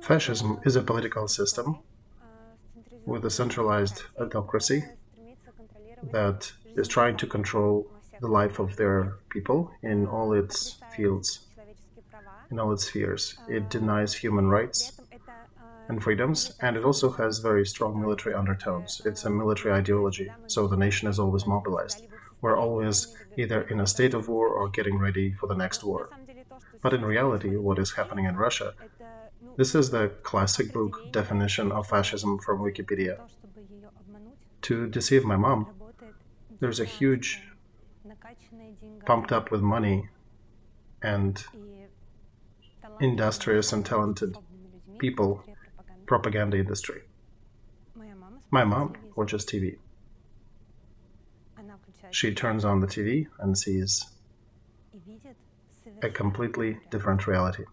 Fascism is a political system with a centralized autocracy that is trying to control the life of their people in all its fields, in all its spheres. It denies human rights and freedoms, and it also has very strong military undertones. It's a military ideology, so the nation is always mobilized. We're always either in a state of war or getting ready for the next war. But in reality, what is happening in Russia, this is the classic book definition of fascism from Wikipedia. To deceive my mom, there's a huge pumped up with money and industrious and talented people propaganda industry. My mom watches TV. She turns on the TV and sees a completely different reality.